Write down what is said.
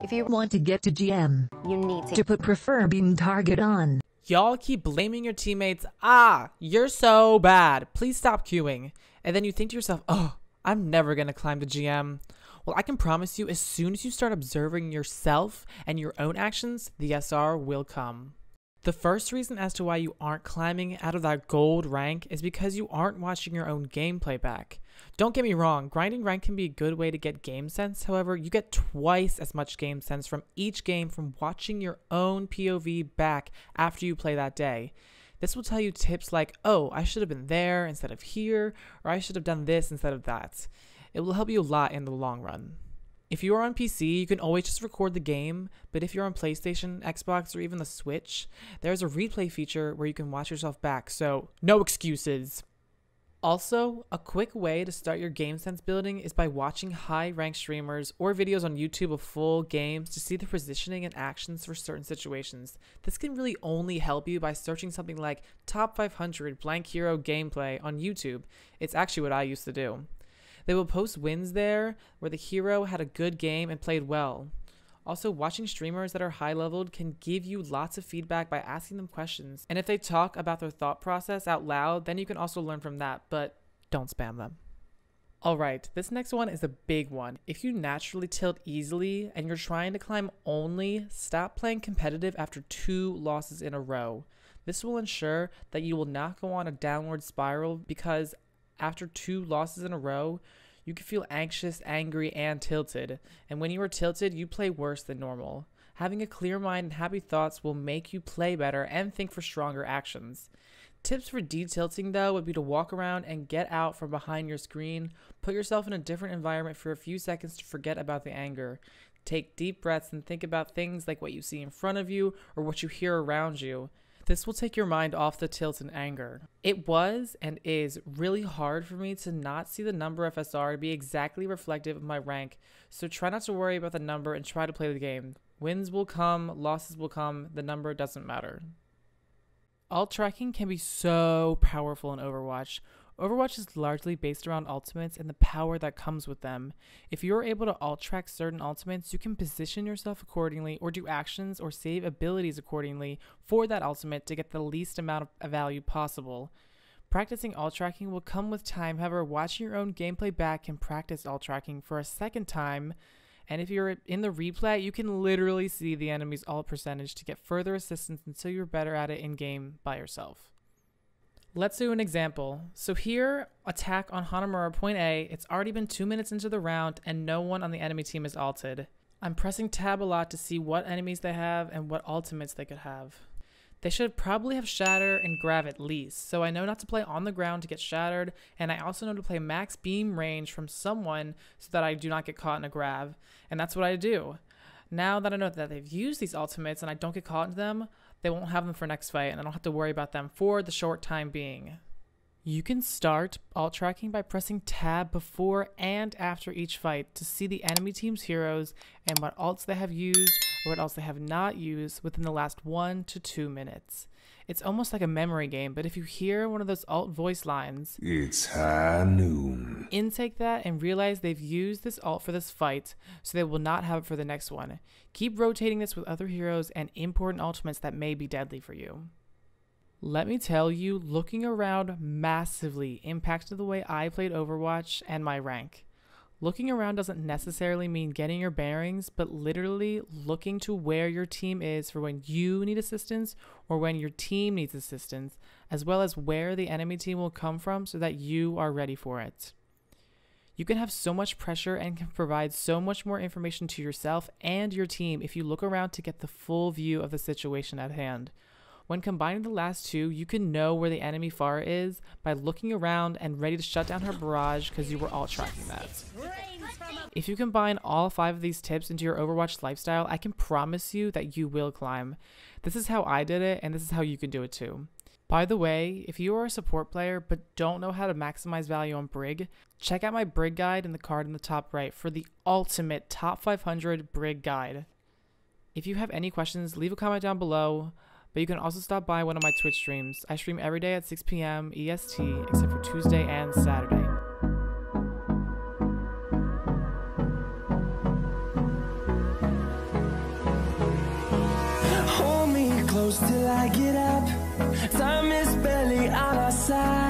If you want to get to GM, you need to put prefer beam target on. Y'all keep blaming your teammates. Ah, you're so bad. Please stop queuing. And then you think to yourself, oh, I'm never going to climb to GM. Well, I can promise you as soon as you start observing yourself and your own actions, the SR will come. The first reason as to why you aren't climbing out of that gold rank is because you aren't watching your own gameplay back. Don't get me wrong, grinding rank can be a good way to get game sense, however, you get twice as much game sense from each game from watching your own POV back after you play that day. This will tell you tips like, oh, I should have been there instead of here, or I should have done this instead of that. It will help you a lot in the long run. If you are on PC, you can always just record the game, but if you're on PlayStation, Xbox, or even the Switch, there's a replay feature where you can watch yourself back, so no excuses. Also, a quick way to start your game sense building is by watching high ranked streamers or videos on YouTube of full games to see the positioning and actions for certain situations. This can really only help you by searching something like Top 500 blank hero gameplay on YouTube. It's actually what I used to do. They will post wins there where the hero had a good game and played well. Also, watching streamers that are high leveled can give you lots of feedback by asking them questions. And if they talk about their thought process out loud, then you can also learn from that, but don't spam them. Alright, this next one is a big one. If you naturally tilt easily and you're trying to climb only, stop playing competitive after 2 losses in a row. This will ensure that you will not go on a downward spiral because after 2 losses in a row, you can feel anxious, angry, and tilted. And when you are tilted, you play worse than normal. Having a clear mind and happy thoughts will make you play better and think for stronger actions. Tips for detilting though would be to walk around and get out from behind your screen. Put yourself in a different environment for a few seconds to forget about the anger. Take deep breaths and think about things like what you see in front of you or what you hear around you. This will take your mind off the tilt and anger. It was and is really hard for me to not see the number of SR be exactly reflective of my rank, so try not to worry about the number and try to play the game. Wins will come, losses will come, the number doesn't matter. Alt tracking can be so powerful in Overwatch. Overwatch is largely based around ultimates and the power that comes with them. If you are able to alt-track certain ultimates, you can position yourself accordingly or do actions or save abilities accordingly for that ultimate to get the least amount of value possible. Practicing alt-tracking will come with time, however, watching your own gameplay back can practice alt-tracking for a second time, and if you're in the replay, you can literally see the enemy's alt percentage to get further assistance until you're better at it in-game by yourself. Let's do an example. So here, attack on Hanamura point A, it's already been 2 minutes into the round and no one on the enemy team is alted. I'm pressing tab a lot to see what enemies they have and what ultimates they could have. They should probably have shatter and grab at least, so I know not to play on the ground to get shattered, and I also know to play max beam range from someone so that I do not get caught in a grab, and that's what I do. Now that I know that they've used these ultimates and I don't get caught in them, they won't have them for next fight and I don't have to worry about them for the short time being. You can start alt tracking by pressing tab before and after each fight to see the enemy team's heroes and what alts they have used or what else they have not used within the last 1 to 2 minutes. It's almost like a memory game, but if you hear one of those alt voice lines, "It's high noon," intake that and realize they've used this alt for this fight, so they will not have it for the next one. Keep rotating this with other heroes and important ultimates that may be deadly for you. Let me tell you, looking around massively impacted the way I played Overwatch and my rank. Looking around doesn't necessarily mean getting your bearings, but literally looking to where your team is for when you need assistance or when your team needs assistance, as well as where the enemy team will come from so that you are ready for it. You can have so much pressure and can provide so much more information to yourself and your team if you look around to get the full view of the situation at hand. When combining the last two, you can know where the enemy Pharah is by looking around and ready to shut down her barrage because you were alt tracking that. If you combine all 5 of these tips into your Overwatch lifestyle, I can promise you that you will climb. This is how I did it and this is how you can do it too. By the way, if you are a support player but don't know how to maximize value on Brig, check out my Brig guide in the card in the top right for the ultimate Top 500 Brig guide. If you have any questions, leave a comment down below. But you can also stop by one of my Twitch streams. I stream every day at 6 PM EST, except for Tuesday and Saturday. Time is barely on our side.